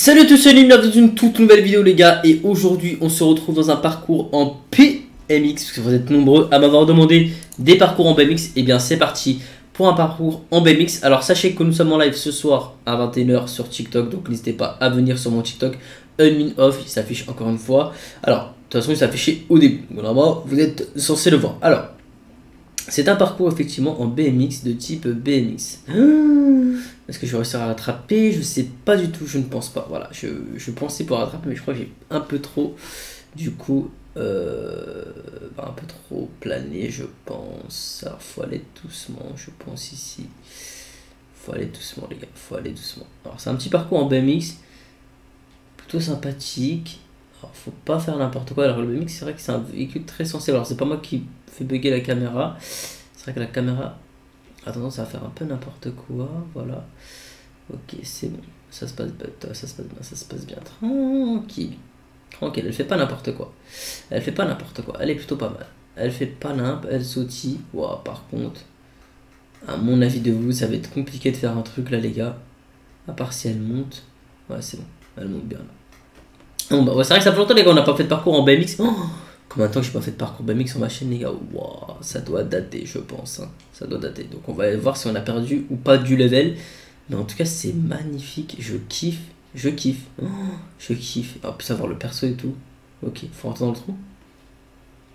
Salut à tous, c'est Unwin dans une toute nouvelle vidéo les gars. Et aujourd'hui on se retrouve dans un parcours en BMX. Parce que vous êtes nombreux à m'avoir demandé des parcours en BMX. Et bien c'est parti pour un parcours en BMX. Alors sachez que nous sommes en live ce soir à 21h sur TikTok. Donc n'hésitez pas à venir sur mon TikTok Unminoff, il s'affiche encore une fois. Alors de toute façon il s'affichait au début, normalement vous êtes censé le voir. Alors c'est un parcours effectivement en BMX, de type BMX. Est-ce que je vais réussir à rattraper? Je sais pas du tout, je ne pense pas. Voilà, je pensais pouvoir rattraper, mais je crois que j'ai un peu trop, du coup, un peu trop plané, je pense. Alors, faut aller doucement, je pense ici. Faut aller doucement, les gars, faut aller doucement. Alors, c'est un petit parcours en BMX, plutôt sympathique. Alors, faut pas faire n'importe quoi. Alors, le BMX, c'est vrai que c'est un véhicule très sensible. Alors, c'est pas moi qui fait bugger la caméra. C'est vrai que la caméra a tendance à faire un peu n'importe quoi. Voilà. Ok, c'est bon. Ça se passe bien. Ça se passe bien. Ça se passe bien. Tranquille. Tranquille. Elle fait pas n'importe quoi. Elle fait pas n'importe quoi. Elle est plutôt pas mal. Elle fait pas n'importe. Elle sautille. Wow, par contre, à mon avis de vous, ça va être compliqué de faire un truc là, les gars. À part si elle monte. Ouais, c'est bon. Elle monte bien là. Bon bah ouais, c'est vrai que ça fait longtemps les gars, on n'a pas fait de parcours en BMX. Oh, combien de temps que j'ai pas fait de parcours BMX sur ma chaîne les gars. Wow, ça doit dater je pense hein. Ça doit dater, donc on va aller voir si on a perdu ou pas du level. Mais en tout cas c'est magnifique, je kiffe. Je kiffe, oh, je kiffe. Ah putain, voir le perso et tout. Ok, faut rentrer dans le trou.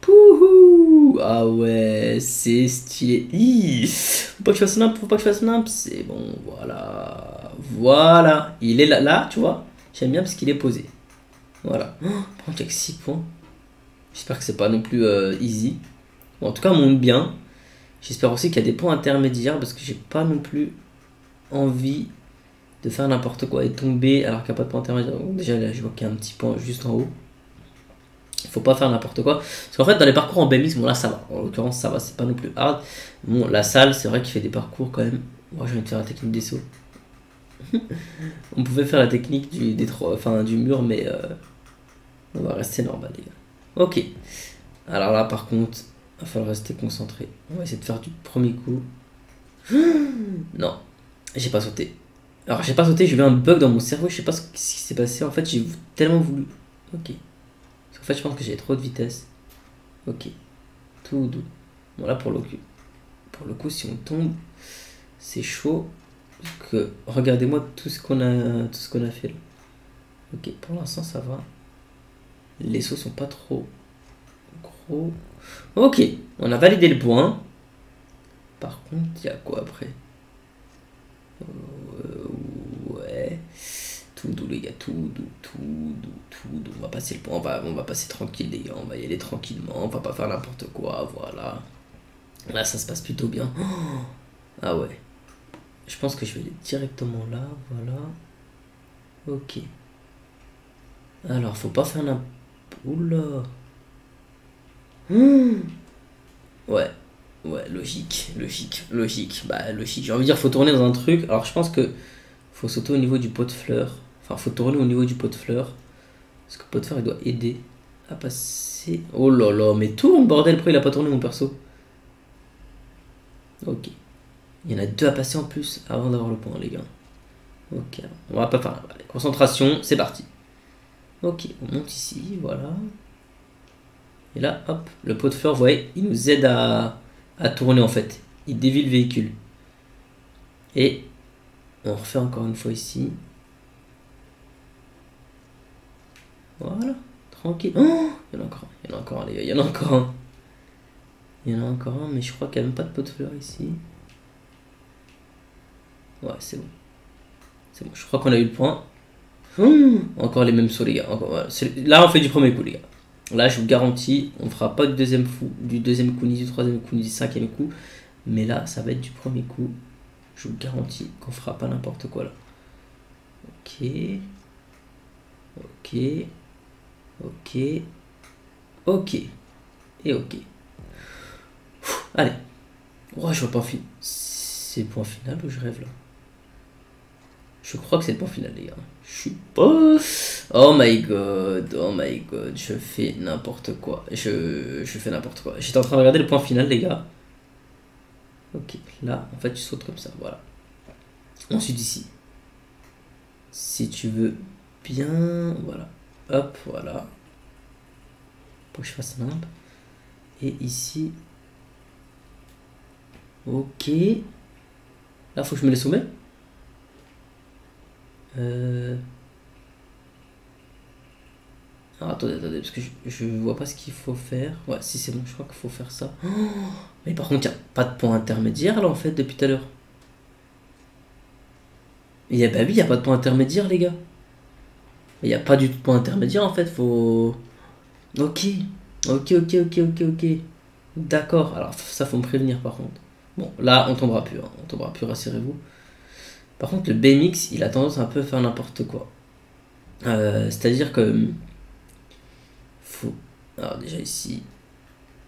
Pouhou. Ah ouais, c'est stylé. Hi. Faut pas que je fasse snap, faut pas que je fasse snap. C'est bon, voilà. Voilà, il est là, là tu vois. J'aime bien parce qu'il est posé. Voilà, oh, par contre il y a que 6 points. J'espère que c'est pas non plus easy. Bon, en tout cas, on monte bien. J'espère aussi qu'il y a des points intermédiaires parce que j'ai pas non plus envie de faire n'importe quoi et tomber alors qu'il n'y a pas de points intermédiaires. Donc, déjà, là, je vois qu'il y a un petit point juste en haut. Il faut pas faire n'importe quoi. Parce qu'en fait, dans les parcours en BMX, bon, là ça va. En l'occurrence, ça va, c'est pas non plus hard. Bon, la salle, c'est vrai qu'il fait des parcours quand même. Moi, j'ai envie de faire la technique des sauts. On pouvait faire la technique du mur, mais on va rester normal les gars. Ok, alors là par contre il va falloir rester concentré. On va essayer de faire du premier coup. Non, j'ai pas sauté. Alors j'ai pas sauté, j'ai eu un bug dans mon cerveau. Je sais pas ce qui s'est passé, en fait j'ai tellement voulu. Ok, en fait je pense que j'ai trop de vitesse. Ok, tout doux. Bon là pour le coup si on tombe c'est chaud. Regardez-moi tout ce qu'on a fait là. Ok, pour l'instant ça va. Les sauts sont pas trop gros. Ok, on a validé le point. Par contre, il y a quoi après? Ouais. Tout doux les gars, tout doux. On va passer le point, on va passer tranquille les gars, on va y aller tranquillement, on va pas faire n'importe quoi, voilà. Là ça se passe plutôt bien. Oh ah ouais. Je pense que je vais aller directement là, voilà. Ok. Alors, faut pas faire n'importe. Oula. Ouais. Ouais, logique. Bah, logique. J'ai envie de dire, faut tourner dans un truc. Alors, je pense que faut sauter au niveau du pot de fleurs. Enfin, faut tourner au niveau du pot de fleurs. Parce que le pot de fleurs, il doit aider à passer. Oh là là, mais tourne, bordel. Pourquoi il a pas tourné mon perso? Ok. Il y en a deux à passer en plus avant d'avoir le point, les gars. Ok, on va pas faire. Allez, concentration, c'est parti. Ok, on monte ici, voilà. Et là, hop, le pot de fleurs, vous voyez, il nous aide à tourner en fait. Il dévie le véhicule. Et on refait encore une fois ici. Voilà, tranquille. Oh, il y en a encore un, les gars, il y en a encore un, mais je crois qu'il n'y a même pas de pot de fleurs ici. Ouais, c'est bon. C'est bon, je crois qu'on a eu le point. Encore les mêmes sauts, les gars. Encore, voilà. Là, on fait du premier coup, les gars. Là, je vous garantis, on fera pas du deuxième coup, ni du troisième coup, ni du cinquième coup. Mais là, ça va être du premier coup. Je vous garantis qu'on fera pas n'importe quoi, là. Ok. Ok. Ok. Ok. Et ok. Pff, allez. Oh, je vois pas en finir. C'est le point final ou je rêve, là? Je crois que c'est le point final, les gars. Je suis pas... Oh my god. Je fais n'importe quoi. Je fais n'importe quoi. J'étais en train de regarder le point final, les gars. Ok. Là, en fait, tu sautes comme ça. Voilà. Ensuite, ici. Si tu veux bien, voilà. Hop, voilà. Pour que je fasse simple. Et ici. Ok. Là, faut que je me laisse au même. Ah, attendez, parce que je vois pas ce qu'il faut faire. Ouais, si c'est bon, je crois qu'il faut faire ça. Oh, mais par contre, il n'y a pas de point intermédiaire là en fait depuis tout à l'heure. Et bah oui, il n'y a pas de point intermédiaire, les gars. Il n'y a pas du tout de point intermédiaire en fait. Faut. Ok. D'accord. Alors, ça, faut me prévenir par contre. Bon, là, on tombera plus. Hein. On tombera plus, rassurez-vous. Par contre, le BMX, il a tendance un peu à faire n'importe quoi. C'est-à-dire que. Faut. Alors, déjà ici.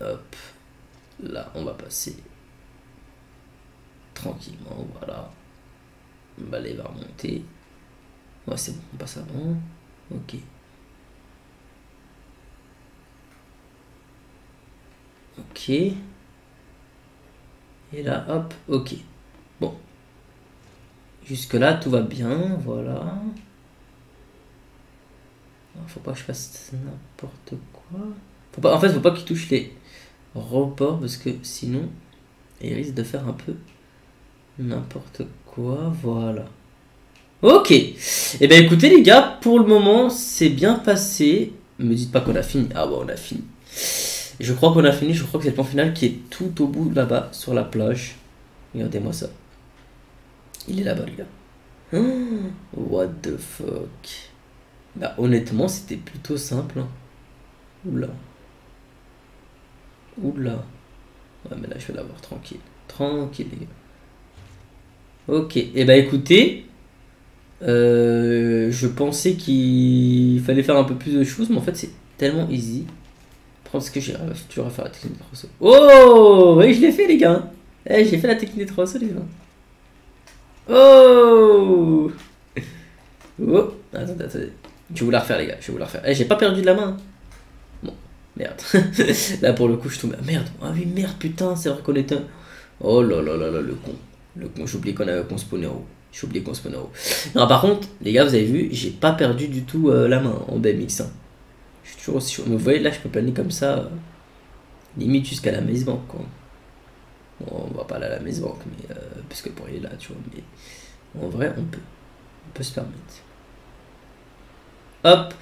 Hop. Là, on va passer. Tranquillement, voilà. Le balai va remonter. Ouais, c'est bon, on passe avant. Ok. Ok. Et là, hop, ok. Bon. Jusque-là, tout va bien, voilà. Faut pas que je fasse n'importe quoi. Faut pas, en fait, faut pas qu'il touche les reports parce que sinon, il risque de faire un peu n'importe quoi, voilà. Ok. Et ben écoutez les gars, pour le moment, c'est bien passé. Me dites pas qu'on a fini. Ah ouais, on a fini. Je crois qu'on a fini, je crois que c'est le point final qui est tout au bout là-bas, sur la plage. Regardez-moi ça. Il est là-bas, les gars. Oh, what the fuck. Bah, honnêtement, c'était plutôt simple. Oula. Oula. Ouais, mais là, je vais l'avoir tranquille. Tranquille, les gars. Ok. Et bah, écoutez. Je pensais qu'il fallait faire un peu plus de choses, mais en fait, c'est tellement easy. Parce que j'ai toujours à faire la technique de trosso. Oh, oui, je l'ai fait, les gars. Eh, j'ai fait la technique de trosso, les gars. Oh, oh. Attendez. Je vais vous la refaire, les gars. Je vais vous la refaire. Eh, j'ai pas perdu de la main. Bon, merde. Là, pour le coup, je tombe. Merde. Ah oui, merde, putain, c'est vrai qu'on est un. Oh là là là là, le con. Le con, j'ai oublié qu'on spawnait en haut. J'ai oublié qu'on spawnait en haut. Non, par contre, les gars, vous avez vu, j'ai pas perdu du tout la main en BMX. Hein. Je suis toujours aussi chaud. Mais vous voyez, là, je peux planer comme ça, limite jusqu'à la Maze Bank, quoi. Bon, on va pas aller à la Maze Bank, mais, parce que pour y aller là, tu vois. Mais en vrai, on peut. On peut se permettre. Hop.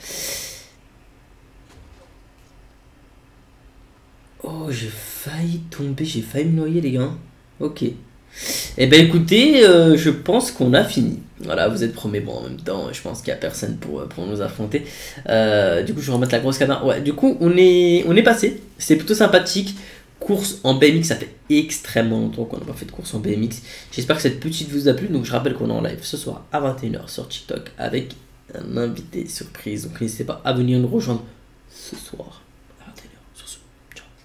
Oh, j'ai failli tomber. J'ai failli me noyer, les gars. Ok. Eh ben écoutez, je pense qu'on a fini. Voilà, vous êtes premier. Bon, en même temps, je pense qu'il n'y a personne pour nous affronter. Du coup, je vais remettre la grosse caméra. Ouais, du coup, on est passé. C'est plutôt sympathique. Course en BMX, ça fait extrêmement longtemps qu'on n'a pas fait de course en BMX. J'espère que cette petite vous a plu. Donc, je rappelle qu'on est en live ce soir à 21h sur TikTok avec un invité surprise. Donc, n'hésitez pas à venir nous rejoindre ce soir.